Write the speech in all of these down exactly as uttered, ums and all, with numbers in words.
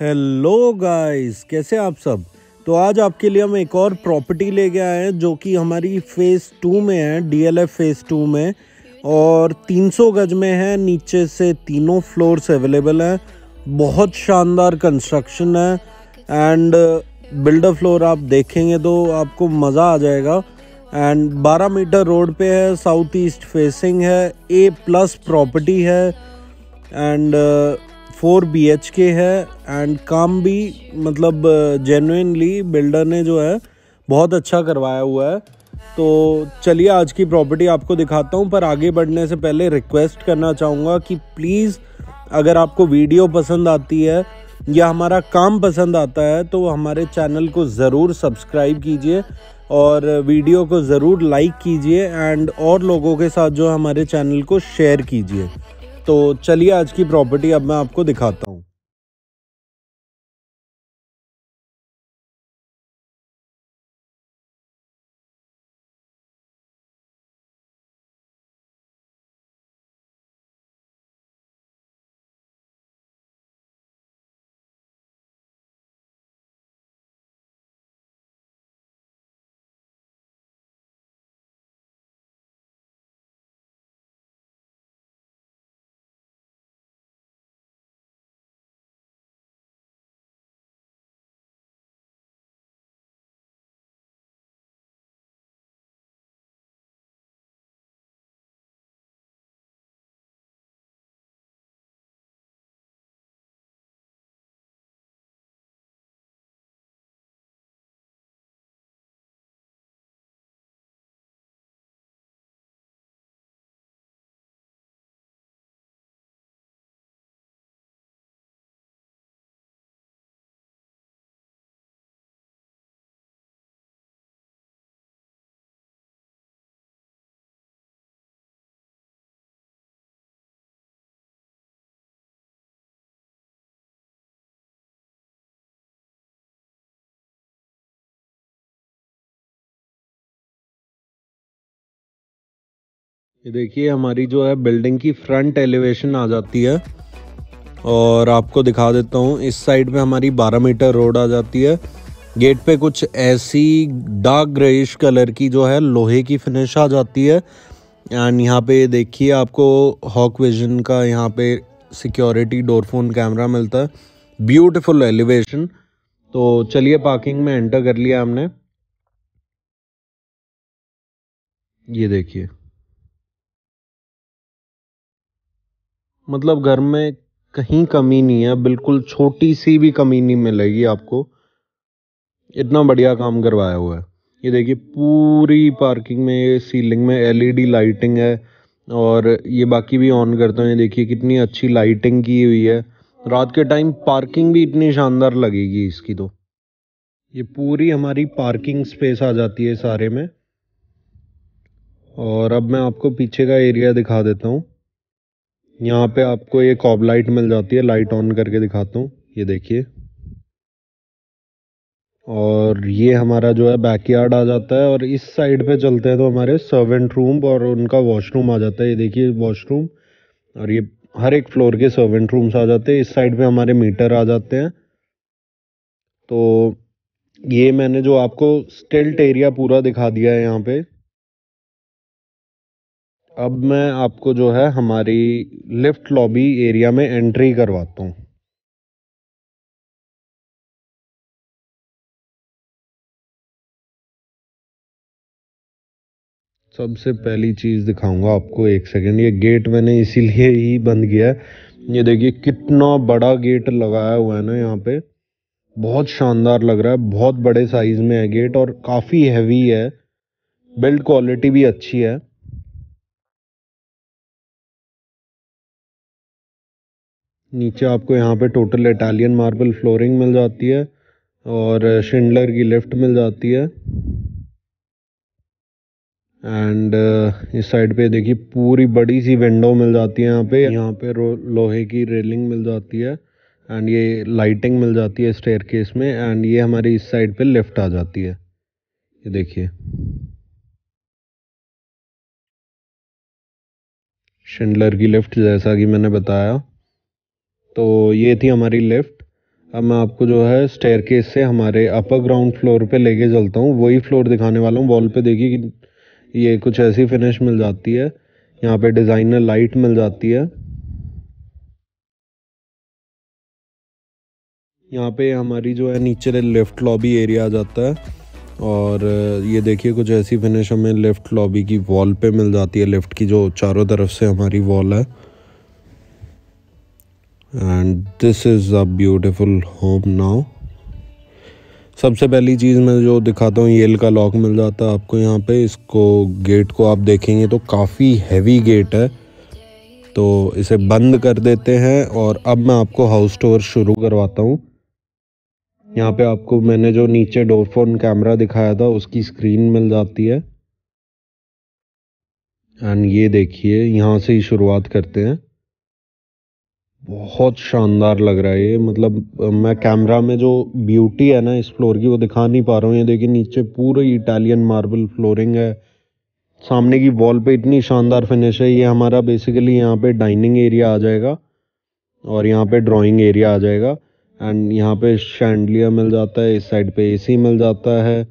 Hello guys, कैसे आप सब। तो आज आपके लिए हम एक और प्रॉपर्टी ले के आए हैं जो कि हमारी फ़ेज़ टू में है, डीएलएफ फ़ेज़ टू में, और तीन सौ गज में है। नीचे से तीनों फ्लोर्स अवेलेबल हैं। बहुत शानदार कंस्ट्रक्शन है एंड बिल्डर फ्लोर आप देखेंगे तो आपको मज़ा आ जाएगा। एंड बारह मीटर रोड पे है, साउथ ईस्ट फेसिंग है, ए प्लस प्रॉपर्टी है and four B H K है। एंड काम भी मतलब जेन्युइनली बिल्डर ने जो है बहुत अच्छा करवाया हुआ है। तो चलिए आज की प्रॉपर्टी आपको दिखाता हूँ, पर आगे बढ़ने से पहले रिक्वेस्ट करना चाहूँगा कि प्लीज़ अगर आपको वीडियो पसंद आती है या हमारा काम पसंद आता है तो हमारे चैनल को ज़रूर सब्सक्राइब कीजिए और वीडियो को ज़रूर लाइक कीजिए एंड और लोगों के साथ जो हमारे चैनल को शेयर कीजिए। तो चलिए आज की प्रॉपर्टी अब मैं आपको दिखाता हूँ। ये देखिए हमारी जो है बिल्डिंग की फ्रंट एलिवेशन आ जाती है और आपको दिखा देता हूँ। इस साइड पे हमारी बारह मीटर रोड आ जाती है। गेट पे कुछ ऐसी डार्क ग्रेइश कलर की जो है लोहे की फिनिश आ जाती है। एंड यहाँ पे देखिए आपको हॉक विजन का यहाँ पे सिक्योरिटी डोर फोन कैमरा मिलता है। Beautiful elevation. तो चलिए पार्किंग में एंटर कर लिया हमने। ये देखिए मतलब घर में कहीं कमी नहीं है, बिल्कुल छोटी सी भी कमी नहीं मिलेगी आपको, इतना बढ़िया काम करवाया हुआ है। ये देखिए पूरी पार्किंग में सीलिंग में एलईडी लाइटिंग है और ये बाकी भी ऑन करता हूँ। ये देखिए कितनी अच्छी लाइटिंग की हुई है। रात के टाइम पार्किंग भी इतनी शानदार लगेगी इसकी। तो ये पूरी हमारी पार्किंग स्पेस आ जाती है सारे में। और अब मैं आपको पीछे का एरिया दिखा देता हूँ। यहाँ पे आपको ये कॉब लाइट मिल जाती है, लाइट ऑन करके दिखाता हूँ। ये देखिए और ये हमारा जो है बैकयार्ड आ जाता है। और इस साइड पे चलते हैं तो हमारे सर्वेंट रूम और उनका वॉशरूम आ जाता है। ये देखिए वॉशरूम, और ये हर एक फ्लोर के सर्वेंट रूम्स आ जाते हैं। इस साइड पे हमारे मीटर आ जाते हैं। तो ये मैंने जो आपको स्टिल्ट एरिया पूरा दिखा दिया है यहाँ पे। अब मैं आपको जो है हमारी लिफ्ट लॉबी एरिया में एंट्री करवाता हूँ। सबसे पहली चीज़ दिखाऊंगा आपको, एक सेकेंड। ये गेट मैंने इसीलिए ही बंद किया है। ये देखिए कितना बड़ा गेट लगाया हुआ है ना यहाँ पे, बहुत शानदार लग रहा है। बहुत बड़े साइज में है गेट और काफ़ी हैवी है। बिल्ड क्वालिटी भी अच्छी है। नीचे आपको यहाँ पे टोटल इटालियन मार्बल फ्लोरिंग मिल जाती है और शिंडलर की लिफ्ट मिल जाती है। एंड इस साइड पे देखिए पूरी बड़ी सी विंडो मिल जाती है यहाँ पे। यहाँ पे लोहे की रेलिंग मिल जाती है एंड ये लाइटिंग मिल जाती है स्टेयरकेस में। एंड ये हमारी इस साइड पे लिफ्ट आ जाती है। ये देखिए शिंडलर की लिफ्ट, जैसा कि मैंने बताया। तो ये थी हमारी लिफ्ट। अब मैं आपको जो है स्टेयरकेस से हमारे अपर ग्राउंड फ्लोर पे लेके चलता हूँ। वही फ्लोर दिखाने वाला हूँ। वॉल पे देखिए कि ये कुछ ऐसी फिनिश मिल जाती है। यहाँ पे डिज़ाइनर लाइट मिल जाती है। यहाँ पे हमारी जो है नीचे लिफ्ट लॉबी एरिया आ जाता है। और ये देखिए कुछ ऐसी फिनिश हमें लिफ्ट लॉबी की वॉल पे मिल जाती है। लिफ्ट की जो चारों तरफ से हमारी वॉल है। And this is a beautiful home now. सबसे पहली चीज़ मैं जो दिखाता हूँ येल का लॉक मिल जाता है आपको यहाँ पे। इसको गेट को आप देखेंगे तो काफ़ी हैवी गेट है, तो इसे बंद कर देते हैं। और अब मैं आपको हाउस टूर शुरू करवाता हूँ। यहाँ पे आपको मैंने जो नीचे डोर फोन कैमरा दिखाया था उसकी स्क्रीन मिल जाती है। एंड ये देखिए यहाँ से ही शुरुआत करते हैं। बहुत शानदार लग रहा है ये। मतलब मैं कैमरा में जो ब्यूटी है ना इस फ्लोर की वो दिखा नहीं पा रहा हूँ। ये देखिए नीचे पूरी इटालियन मार्बल फ्लोरिंग है। सामने की वॉल पे इतनी शानदार फिनिश है। ये हमारा बेसिकली यहाँ पे डाइनिंग एरिया आ जाएगा और यहाँ पे ड्राइंग एरिया आ जाएगा। एंड यहाँ पे शैंडलियर मिल जाता है। इस साइड पे एसी मिल जाता है।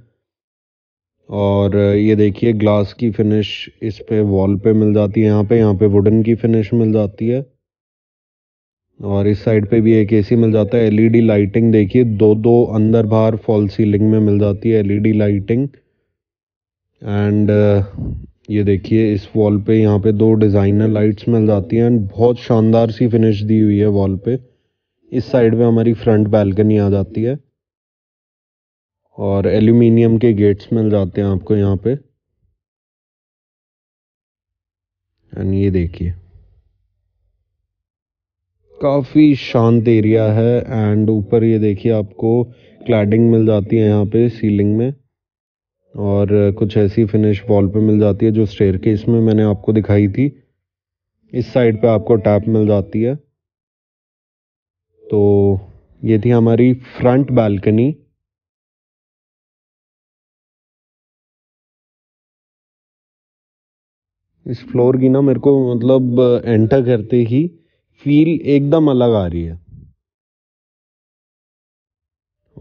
और ये देखिए ग्लास की फिनिश इस पे वॉल पे मिल जाती है। यहाँ पे यहाँ पे वुडन की फिनिश मिल जाती है। और इस साइड पे भी एक एसी मिल जाता है। एलईडी लाइटिंग देखिए दो दो अंदर बाहर फॉल सीलिंग में मिल जाती है एलईडी लाइटिंग। एंड ये देखिए इस वॉल पे यहाँ पे दो डिज़ाइनर लाइट्स मिल जाती हैं। एंड बहुत शानदार सी फिनिश दी हुई है वॉल पे। इस साइड पे हमारी फ्रंट बालकनी आ जाती है और एल्यूमिनियम के गेट्स मिल जाते हैं आपको यहाँ पे। एंड ये देखिए काफ़ी शांत एरिया है। एंड ऊपर ये देखिए आपको क्लैडिंग मिल जाती है यहाँ पे सीलिंग में। और कुछ ऐसी फिनिश वॉल पे मिल जाती है जो स्टेयरकेस में मैंने आपको दिखाई थी। इस साइड पे आपको टैप मिल जाती है। तो ये थी हमारी फ्रंट बालकनी। इस फ्लोर की ना मेरे को मतलब एंटर करते ही फील एकदम अलग आ रही है।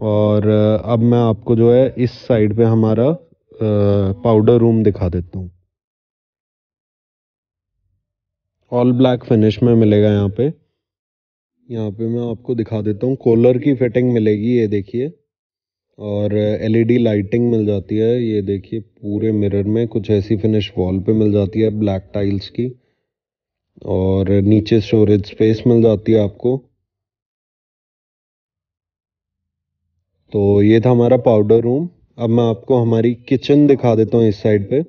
और अब मैं आपको जो है इस साइड पे हमारा पाउडर रूम दिखा देता हूँ। ऑल ब्लैक फिनिश में मिलेगा यहाँ पे। यहाँ पे मैं आपको दिखा देता हूँ कोलर की फिटिंग मिलेगी। ये देखिए और एलईडी लाइटिंग मिल जाती है। ये देखिए पूरे मिरर में कुछ ऐसी फिनिश वॉल पे मिल जाती है ब्लैक टाइल्स की। और नीचे स्टोरेज स्पेस मिल जाती है आपको। तो ये था हमारा पाउडर रूम। अब मैं आपको हमारी किचन दिखा देता हूँ इस साइड पे।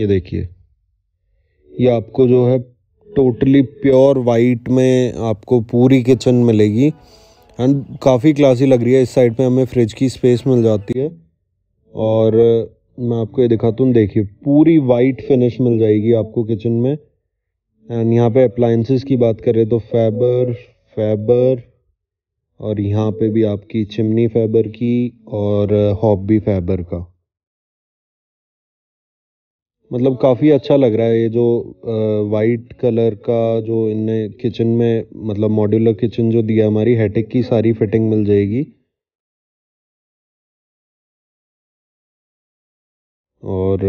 ये देखिए ये आपको जो है टोटली प्योर वाइट में आपको पूरी किचन मिलेगी। एंड काफ़ी क्लासी लग रही है। इस साइड पे हमें फ्रिज की स्पेस मिल जाती है। और मैं आपको ये दिखाता हूँ देखिए पूरी वाइट फिनिश मिल जाएगी आपको किचन में। एंड यहाँ पे अप्लायंसेस की बात करें तो फैबर फैबर और यहाँ पे भी आपकी चिमनी फैबर की और हॉब भी फैबर का। मतलब काफ़ी अच्छा लग रहा है ये जो वाइट कलर का जो इनने किचन में मतलब मॉड्यूलर किचन जो दिया हमारी हैटिक की सारी फिटिंग मिल जाएगी। और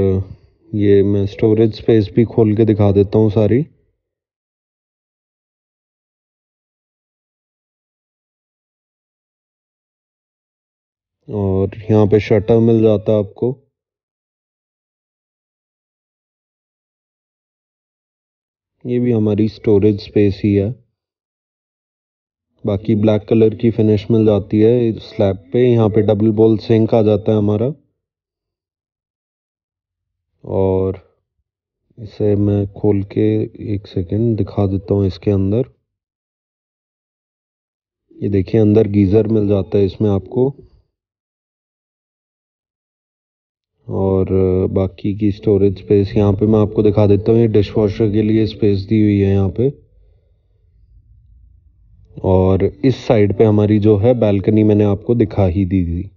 ये मैं स्टोरेज स्पेस भी खोल के दिखा देता हूँ सारी। और यहाँ पे शटर मिल जाता है आपको। ये भी हमारी स्टोरेज स्पेस ही है। बाकी ब्लैक कलर की फिनिश मिल जाती है स्लैब पे। यहाँ पे डबल बॉल सिंक आ जाता है हमारा। और इसे मैं खोल के एक सेकेंड दिखा देता हूँ इसके अंदर। ये देखिए अंदर गीज़र मिल जाता है इसमें आपको। और बाकी की स्टोरेज स्पेस यहाँ पे मैं आपको दिखा देता हूँ। ये डिशवॉशर के लिए स्पेस दी हुई है यहाँ पे। और इस साइड पे हमारी जो है बालकनी मैंने आपको दिखा ही दी थी।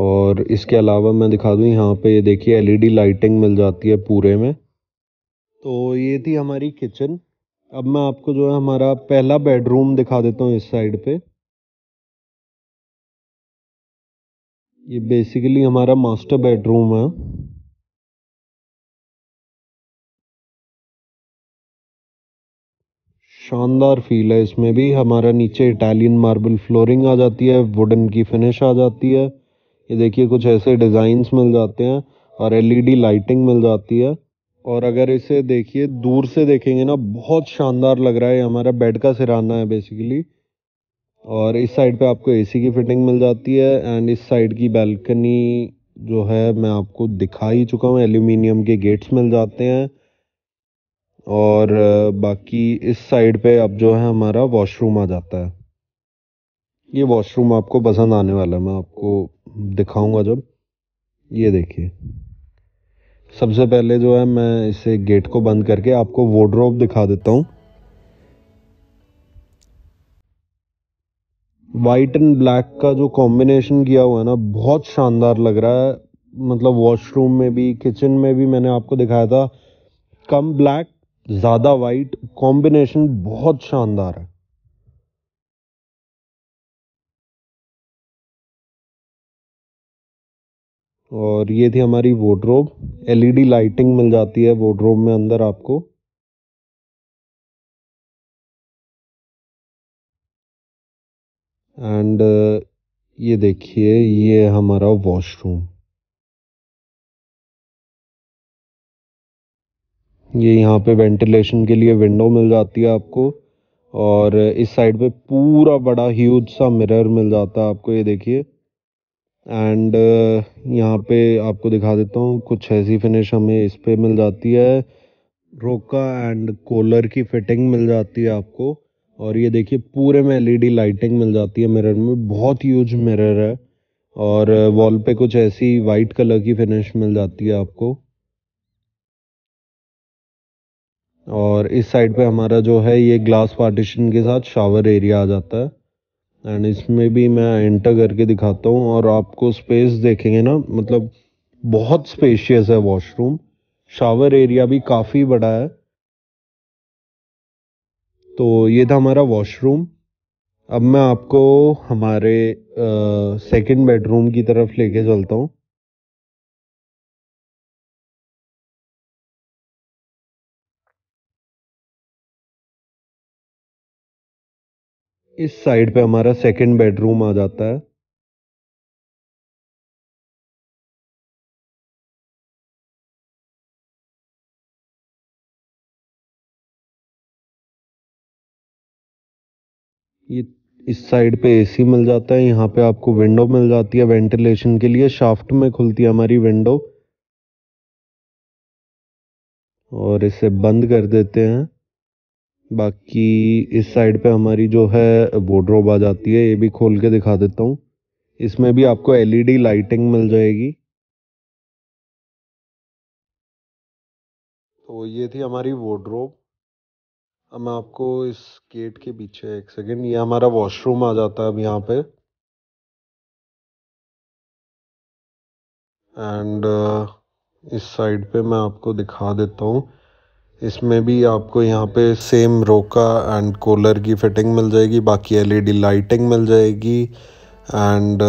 और इसके अलावा मैं दिखा दूँ यहाँ पे ये देखिए एलईडी लाइटिंग मिल जाती है पूरे में। तो ये थी हमारी किचन। अब मैं आपको जो है हमारा पहला बेडरूम दिखा देता हूँ इस साइड पे। ये बेसिकली हमारा मास्टर बेडरूम है। शानदार फील है इसमें भी। हमारा नीचे इटालियन मार्बल फ्लोरिंग आ जाती है, वुडन की फिनिश आ जाती है। ये देखिए कुछ ऐसे डिज़ाइंस मिल जाते हैं और एलईडी लाइटिंग मिल जाती है। और अगर इसे देखिए दूर से देखेंगे ना, बहुत शानदार लग रहा है। हमारा बेड का सिरहाना है बेसिकली। और इस साइड पे आपको एसी की फिटिंग मिल जाती है। एंड इस साइड की बालकनी जो है मैं आपको दिखा ही चुका हूँ। एल्यूमिनियम के गेट्स मिल जाते हैं। और बाकी इस साइड पे अब जो है हमारा वॉशरूम आ जाता है। ये वॉशरूम आपको पसंद आने वाला है, मैं आपको दिखाऊंगा जब। ये देखिए, सबसे पहले जो है मैं इसे गेट को बंद करके आपको वार्डरोब दिखा देता हूँ। वाइट एंड ब्लैक का जो कॉम्बिनेशन किया हुआ है ना, बहुत शानदार लग रहा है। मतलब वॉशरूम में भी, किचन में भी मैंने आपको दिखाया था, कम ब्लैक ज़्यादा वाइट कॉम्बिनेशन बहुत शानदार है। और ये थी हमारी वार्डरोब। एलईडी लाइटिंग मिल जाती है वार्डरोब में अंदर आपको। एंड ये देखिए, ये हमारा वॉशरूम, ये यहाँ पे वेंटिलेशन के लिए विंडो मिल जाती है आपको। और इस साइड पे पूरा बड़ा ह्यूज सा मिरर मिल जाता है आपको, ये देखिए। एंड यहाँ पे आपको दिखा देता हूँ, कुछ ऐसी फिनिश हमें इस पे मिल जाती है। रोका एंड कोलर की फिटिंग मिल जाती है आपको। और ये देखिए पूरे में एलईडी लाइटिंग मिल जाती है मिरर में, बहुत ह्यूज मिरर है। और वॉल पे कुछ ऐसी वाइट कलर की फिनिश मिल जाती है आपको। और इस साइड पे हमारा जो है ये ग्लास पार्टीशन के साथ शावर एरिया आ जाता है। एंड इसमें भी मैं एंटर करके दिखाता हूँ। और आपको स्पेस देखेंगे ना, मतलब बहुत स्पेशियस है वॉशरूम। शावर एरिया भी काफ़ी बड़ा है। तो ये था हमारा वॉशरूम। अब मैं आपको हमारे सेकंड बेडरूम की तरफ लेके चलता हूँ। इस साइड पे हमारा सेकंड बेडरूम आ जाता है। ये इस साइड पे एसी मिल जाता है। यहाँ पे आपको विंडो मिल जाती है वेंटिलेशन के लिए, शाफ्ट में खुलती है हमारी विंडो। और इसे बंद कर देते हैं। बाकी इस साइड पे हमारी जो है वार्डरोब आ जाती है। ये भी खोल के दिखा देता हूँ। इसमें भी आपको एलईडी लाइटिंग मिल जाएगी। तो ये थी हमारी वार्डरोब। अब मैं आपको इस गेट के पीछे, एक सेकेंड, ये हमारा वॉशरूम आ जाता है अब यहाँ पे। एंड इस साइड पे मैं आपको दिखा देता हूँ। इसमें भी आपको यहाँ पे सेम रोका एंड कोलर की फिटिंग मिल जाएगी। बाकी एलईडी लाइटिंग मिल जाएगी। एंड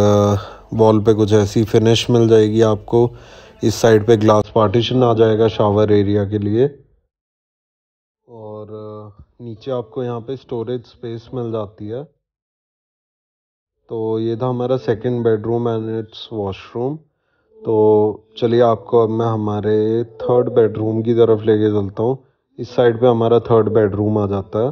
वॉल पे कुछ ऐसी फिनिश मिल जाएगी आपको। इस साइड पे ग्लास पार्टीशन आ जाएगा शावर एरिया के लिए। और नीचे आपको यहाँ पे स्टोरेज स्पेस मिल जाती है। तो ये था हमारा second bedroom and it's washroom. तो चलिए आपको अब मैं हमारे थर्ड बेडरूम की तरफ लेके चलता हूँ। इस साइड पे हमारा थर्ड बेडरूम आ जाता है।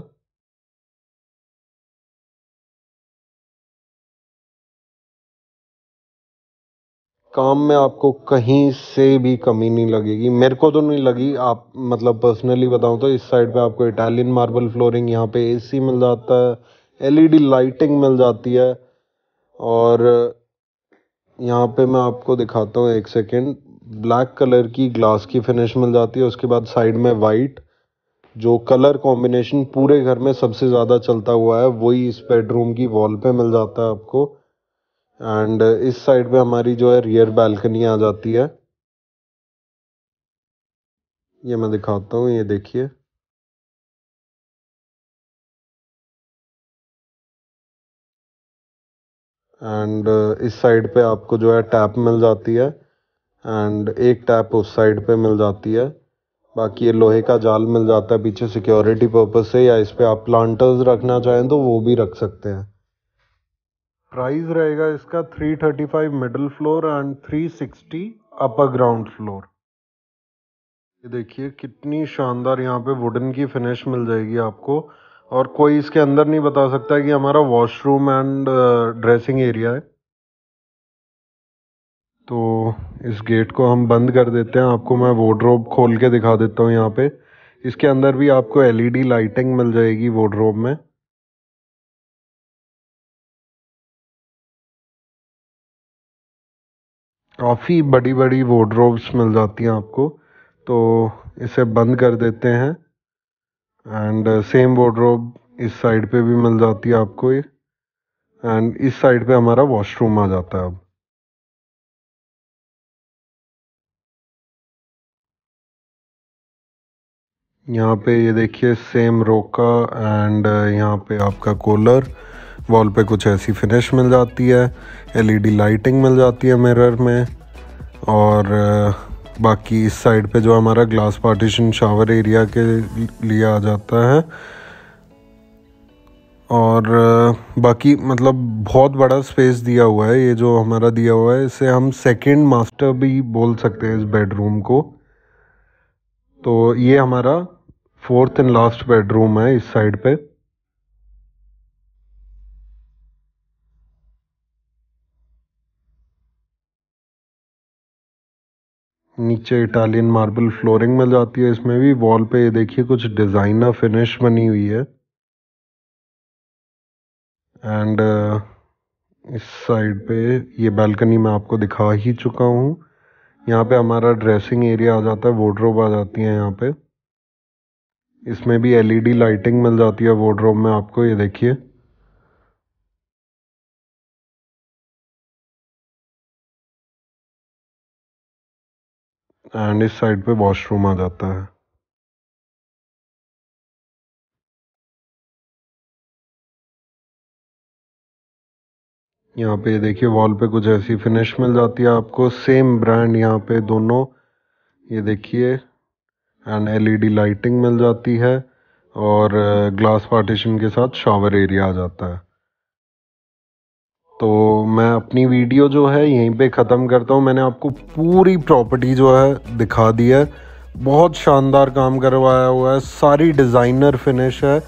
काम में आपको कहीं से भी कमी नहीं लगेगी, मेरे को तो नहीं लगी। आप मतलब पर्सनली बताऊं तो इस साइड पे आपको इटालियन मार्बल फ्लोरिंग, यहाँ पे एसी मिल जाता है, एलईडी लाइटिंग मिल जाती है। और यहाँ पे मैं आपको दिखाता हूँ, एक सेकेंड, ब्लैक कलर की ग्लास की फिनिश मिल जाती है। उसके बाद साइड में वाइट, जो कलर कॉम्बिनेशन पूरे घर में सबसे ज़्यादा चलता हुआ है, वही इस बेडरूम की वॉल पे मिल जाता है आपको। एंड इस साइड पे हमारी जो है रियर बालकनी आ जाती है। ये मैं दिखाता हूँ, ये देखिए। एंड इस साइड पे आपको जो है टैप मिल जाती है एंड एक टैप उस साइड पे मिल जाती है। बाकी ये लोहे का जाल मिल जाता है पीछे सिक्योरिटी पर्पस से, या इस पर आप प्लांटर्स रखना चाहें तो वो भी रख सकते हैं। प्राइस रहेगा इसका तीन सौ पैंतीस मिडिल फ्लोर एंड तीन सौ साठ अपर ग्राउंड फ्लोर। ये देखिए कितनी शानदार यहाँ पे वुडन की फिनिश मिल जाएगी आपको, और कोई इसके अंदर नहीं बता सकता कि हमारा वॉशरूम एंड ड्रेसिंग एरिया है। तो इस गेट को हम बंद कर देते हैं, आपको मैं वॉर्डरोब खोल के दिखा देता हूँ। यहाँ पे इसके अंदर भी आपको एलईडी लाइटिंग मिल जाएगी वॉर्डरोब में। काफ़ी बड़ी बड़ी वॉर्डरोब्स मिल जाती हैं आपको। तो इसे बंद कर देते हैं एंड सेम वॉर्डरोब इस साइड पे भी मिल जाती है आपको ये, एंड इस साइड पे हमारा वॉशरूम आ जाता है। अब यहाँ पे ये देखिए सेम रोका एंड यहाँ पे आपका कोलर वॉल पे कुछ ऐसी फिनिश मिल जाती है, एलईडी लाइटिंग मिल जाती है मिरर में। और बाकी इस साइड पे जो हमारा ग्लास पार्टीशन शावर एरिया के लिए आ जाता है। और बाकी मतलब बहुत बड़ा स्पेस दिया हुआ है, ये जो हमारा दिया हुआ है इसे हम सेकंड मास्टर भी बोल सकते हैं इस बेडरूम को। तो ये हमारा फोर्थ एंड लास्ट बेडरूम है इस साइड पे। नीचे इटालियन मार्बल फ्लोरिंग मिल जाती है, इसमें भी वॉल पे ये देखिए कुछ डिज़ाइनर फिनिश बनी हुई है। एंड इस साइड पे ये बालकनी मैं आपको दिखा ही चुका हूँ। यहाँ पे हमारा ड्रेसिंग एरिया आ जाता है, वॉर्डरोब आ जाती है यहाँ पे। इसमें भी एलईडी लाइटिंग मिल जाती है वॉर्डरोब में आपको, ये देखिए। एंड इस साइड पे वॉशरूम आ जाता है। यहाँ पे देखिए वॉल पे कुछ ऐसी फिनिश मिल जाती है आपको, सेम ब्रांड यहाँ पे दोनों, ये देखिए। एंड एलईडी लाइटिंग मिल जाती है और ग्लास पार्टीशन के साथ शावर एरिया आ जाता है। तो मैं अपनी वीडियो जो है यहीं पे ख़त्म करता हूँ। मैंने आपको पूरी प्रॉपर्टी जो है दिखा दी है, बहुत शानदार काम करवाया हुआ है, सारी डिज़ाइनर फिनिश है।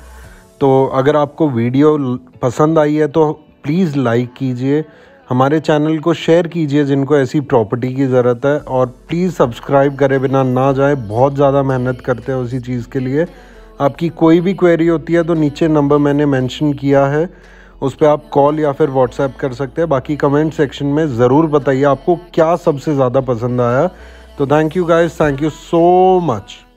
तो अगर आपको वीडियो पसंद आई है तो प्लीज़ लाइक कीजिए, हमारे चैनल को शेयर कीजिए जिनको ऐसी प्रॉपर्टी की ज़रूरत है, और प्लीज़ सब्सक्राइब करे बिना ना जाए, बहुत ज़्यादा मेहनत करते हैं उसी चीज़ के लिए। आपकी कोई भी क्वेरी होती है तो नीचे नंबर मैंने मेंशन किया है, उस पर आप कॉल या फिर व्हाट्सएप कर सकते हैं। बाकी कमेंट सेक्शन में ज़रूर बताइए आपको क्या सबसे ज़्यादा पसंद आया। तो thank you guys, thank you so much.